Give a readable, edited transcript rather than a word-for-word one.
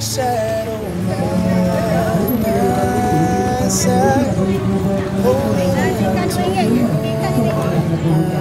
shadow man, holding on to you.